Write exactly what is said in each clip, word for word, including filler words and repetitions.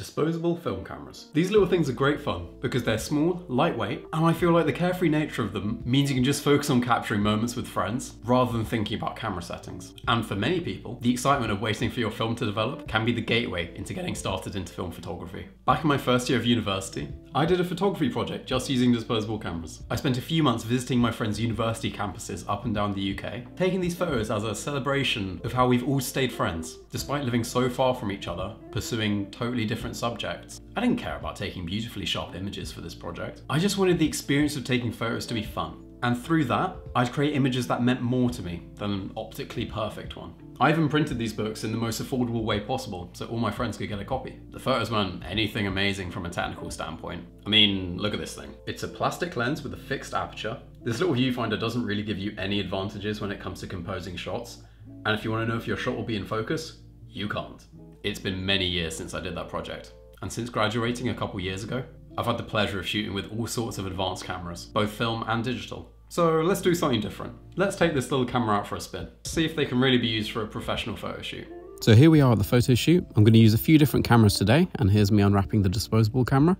Disposable film cameras. These little things are great fun because they're small, lightweight, and I feel like the carefree nature of them means you can just focus on capturing moments with friends rather than thinking about camera settings. And for many people, the excitement of waiting for your film to develop can be the gateway into getting started into film photography. Back in my first year of university, I did a photography project just using disposable cameras. I spent a few months visiting my friends' university campuses up and down the U K, taking these photos as a celebration of how we've all stayed friends, despite living so far from each other, pursuing totally different subjects. I didn't care about taking beautifully sharp images for this project. I just wanted the experience of taking photos to be fun. And through that, I'd create images that meant more to me than an optically perfect one. I even printed these books in the most affordable way possible so all my friends could get a copy. The photos weren't anything amazing from a technical standpoint. I mean, look at this thing. It's a plastic lens with a fixed aperture. This little viewfinder doesn't really give you any advantages when it comes to composing shots. And if you want to know if your shot will be in focus, you can't. It's been many years since I did that project, and since graduating a couple years ago, I've had the pleasure of shooting with all sorts of advanced cameras, both film and digital. So let's do something different. Let's take this little camera out for a spin, see if they can really be used for a professional photo shoot. So here we are at the photo shoot. I'm going to use a few different cameras today, and here's me unwrapping the disposable camera.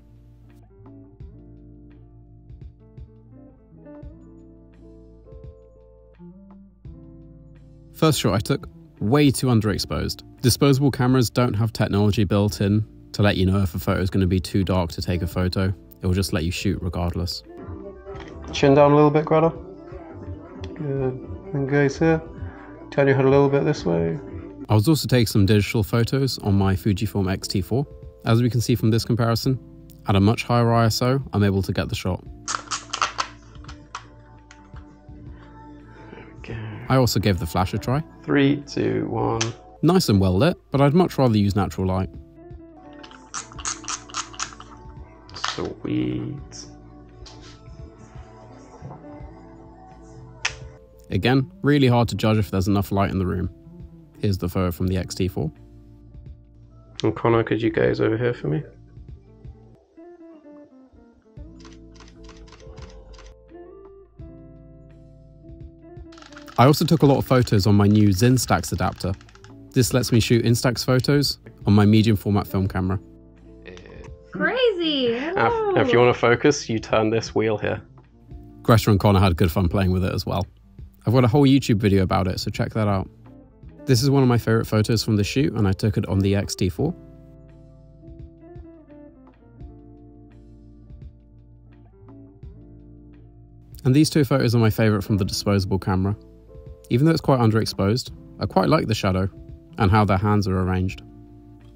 First shot I took, way too underexposed. Disposable cameras don't have technology built in to let you know if a photo is going to be too dark to take a photo. It will just let you shoot regardless. Chin down a little bit, Greta. Good. And gaze here. Turn your head a little bit this way. I was also taking some digital photos on my Fujifilm X T four. As we can see from this comparison, at a much higher I S O, I'm able to get the shot. I also gave the flash a try. Three, two, one. Nice and well lit, but I'd much rather use natural light. Sweet. Again, really hard to judge if there's enough light in the room. Here's the photo from the X T four. And Connor, could you gaze over here for me? I also took a lot of photos on my new Zinstax adapter. This lets me shoot Instax photos on my medium format film camera. Crazy! Now, if you want to focus, you turn this wheel here. Greta and Connor had good fun playing with it as well. I've got a whole YouTube video about it, so check that out. This is one of my favourite photos from the shoot, and I took it on the X T four. And these two photos are my favourite from the disposable camera. Even though it's quite underexposed, I quite like the shadow and how their hands are arranged.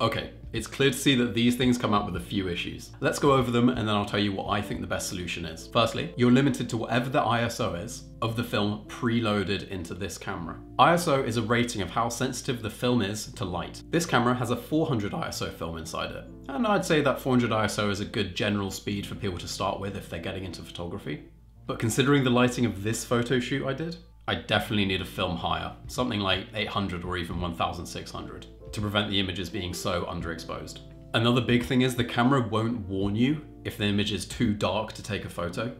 Okay, it's clear to see that these things come out with a few issues. Let's go over them and then I'll tell you what I think the best solution is. Firstly, you're limited to whatever the I S O is of the film preloaded into this camera. I S O is a rating of how sensitive the film is to light. This camera has a four hundred I S O film inside it, and I'd say that four hundred I S O is a good general speed for people to start with if they're getting into photography. But considering the lighting of this photo shoot I did, I definitely need a film higher, something like eight hundred or even one thousand six hundred, to prevent the images being so underexposed. Another big thing is the camera won't warn you if the image is too dark to take a photo.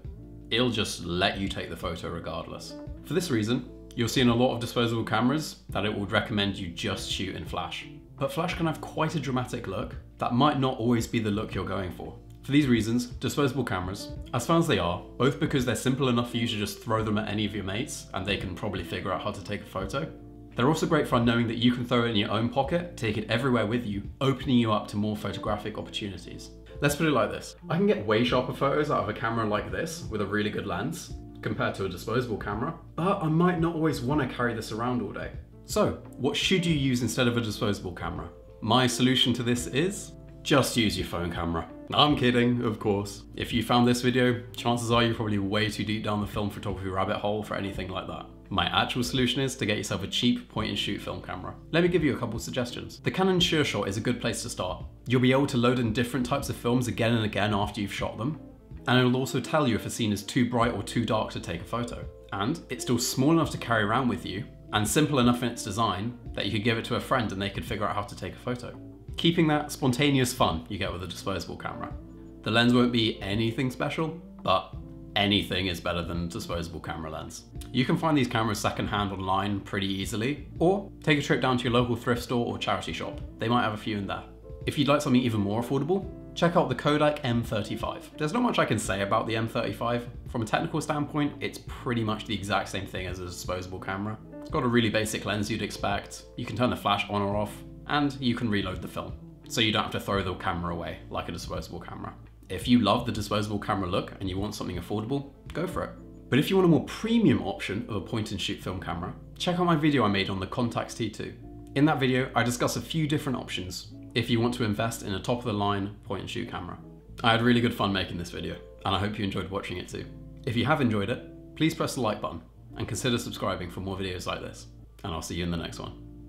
It'll just let you take the photo regardless. For this reason, you'll see in a lot of disposable cameras that it would recommend you just shoot in flash. But flash can have quite a dramatic look that might not always be the look you're going for. For these reasons, disposable cameras, as fun as they are, both because they're simple enough for you to just throw them at any of your mates and they can probably figure out how to take a photo, they're also great fun knowing that you can throw it in your own pocket, take it everywhere with you, opening you up to more photographic opportunities. Let's put it like this. I can get way sharper photos out of a camera like this with a really good lens compared to a disposable camera, but I might not always want to carry this around all day. So, what should you use instead of a disposable camera? My solution to this is just use your phone camera. I'm kidding, of course. If you found this video, chances are you're probably way too deep down the film photography rabbit hole for anything like that. My actual solution is to get yourself a cheap point and shoot film camera. Let me give you a couple suggestions. The Canon Sure Shot is a good place to start. You'll be able to load in different types of films again and again after you've shot them, and it'll also tell you if a scene is too bright or too dark to take a photo. And it's still small enough to carry around with you, and simple enough in its design that you could give it to a friend and they could figure out how to take a photo. Keeping that spontaneous fun you get with a disposable camera. The lens won't be anything special, but anything is better than a disposable camera lens. You can find these cameras secondhand online pretty easily, or take a trip down to your local thrift store or charity shop. They might have a few in there. If you'd like something even more affordable, check out the Kodak M thirty-five. There's not much I can say about the M thirty-five. From a technical standpoint, it's pretty much the exact same thing as a disposable camera. It's got a really basic lens you'd expect, you can turn the flash on or off, and you can reload the film, so you don't have to throw the camera away like a disposable camera. If you love the disposable camera look and you want something affordable, go for it. But if you want a more premium option of a point-and-shoot film camera, check out my video I made on the Contax T two. In that video, I discuss a few different options if you want to invest in a top-of-the-line point-and-shoot camera. I had really good fun making this video, and I hope you enjoyed watching it too. If you have enjoyed it, please press the like button and consider subscribing for more videos like this, and I'll see you in the next one.